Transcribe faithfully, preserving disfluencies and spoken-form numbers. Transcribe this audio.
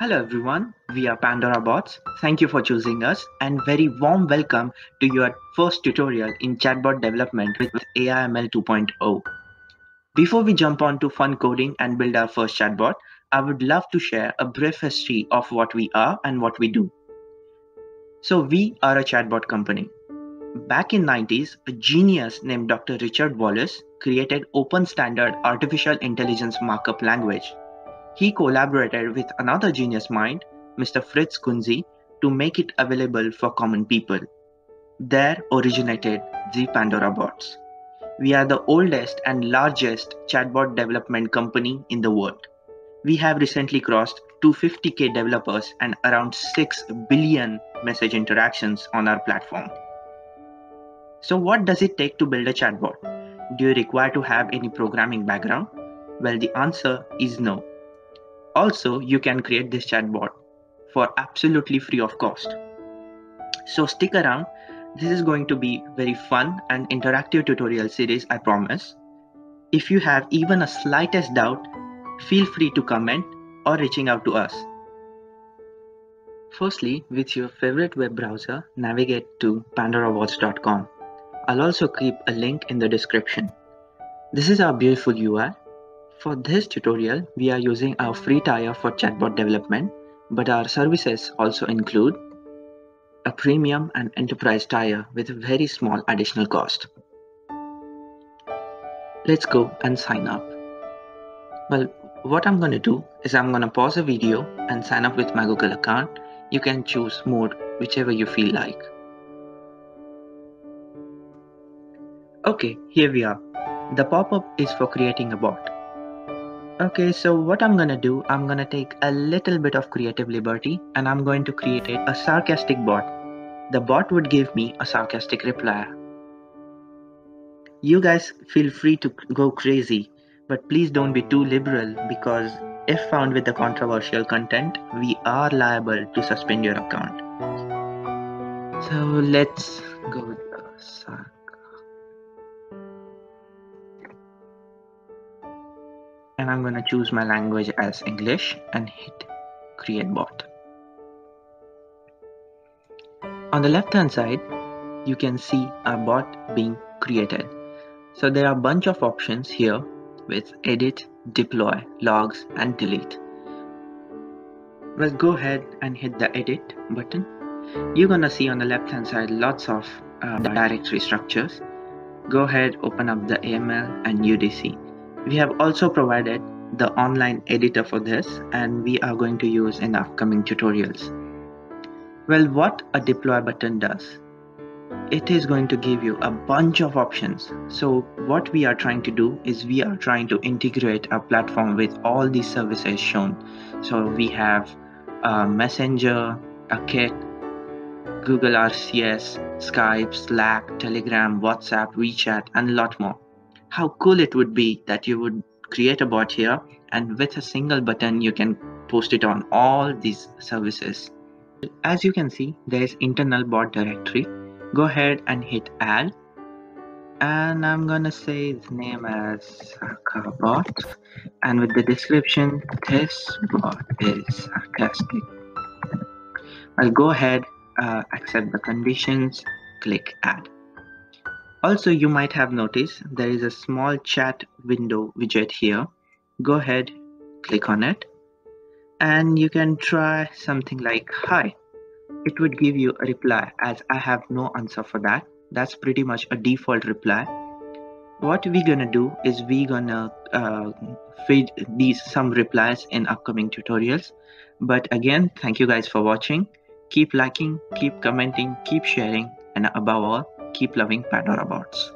Hello everyone, we are Pandora Bots. Thank you for choosing us and very warm welcome to your first tutorial in chatbot development with A I M L two point oh. Before we jump on to fun coding and build our first chatbot, I would love to share a brief history of what we are and what we do. So we are a chatbot company. Back in the nineties, a genius named Doctor Richard Wallace created open standard artificial intelligence markup language. He collaborated with another genius mind, Mister Fritz Kunzi, to make it available for common people. There originated the Pandora Bots. We are the oldest and largest chatbot development company in the world. We have recently crossed two hundred fifty K developers and around six billion message interactions on our platform. So what does it take to build a chatbot? Do you require to have any programming background? Well, the answer is no. Also, you can create this chatbot for absolutely free of cost. So stick around. This is going to be very fun and interactive tutorial series, I promise. If you have even a slightest doubt, feel free to comment or reaching out to us. Firstly, with your favorite web browser, navigate to pandora bots dot com. I'll also keep a link in the description. This is our beautiful U I. For this tutorial, we are using our free tier for chatbot development, but our services also include a premium and enterprise tier with very small additional cost. Let's go and sign up. Well, what I'm going to do is I'm going to pause the video and sign up with my Google account. You can choose mode, whichever you feel like. Okay, here we are. The pop-up is for creating a bot. Okay, so what I'm gonna do, I'm gonna take a little bit of creative liberty and I'm going to create a sarcastic bot. The bot would give me a sarcastic reply. You guys feel free to go crazy, but please don't be too liberal, because if found with the controversial content, we are liable to suspend your account. So let's go with the sarcastic. And I'm gonna choose my language as English and hit create bot. On the left hand side, you can see our bot being created. So there are a bunch of options here with edit, deploy, logs and delete. Well, go ahead and hit the edit button. You're gonna see on the left hand side lots of uh, directory structures. Go ahead, open up the A M L and U D C. We have also provided the online editor for this, and we are going to use in upcoming tutorials. Well, what a deploy button does, it is going to give you a bunch of options. So what we are trying to do is we are trying to integrate our platform with all these services shown. So we have a Messenger, a kit, Google R C S, Skype, Slack, Telegram, WhatsApp, WeChat, and a lot more. How cool it would be that you would create a bot here, and with a single button you can post it on all these services. As you can see, there is internal bot directory. Go ahead and hit add, and I'm gonna say its name as Sarkabot, and with the description, this bot is sarcastic. I'll go ahead, uh, accept the conditions, click add. Also, you might have noticed there is a small chat window widget here. Go ahead, click on it, and you can try something like hi. It would give you a reply as I have no answer for that. That's pretty much a default reply. What we're gonna do is we're gonna uh, feed these some replies in upcoming tutorials. But again, thank you guys for watching. Keep liking, keep commenting, keep sharing, and above all, keep loving Pandora Bots.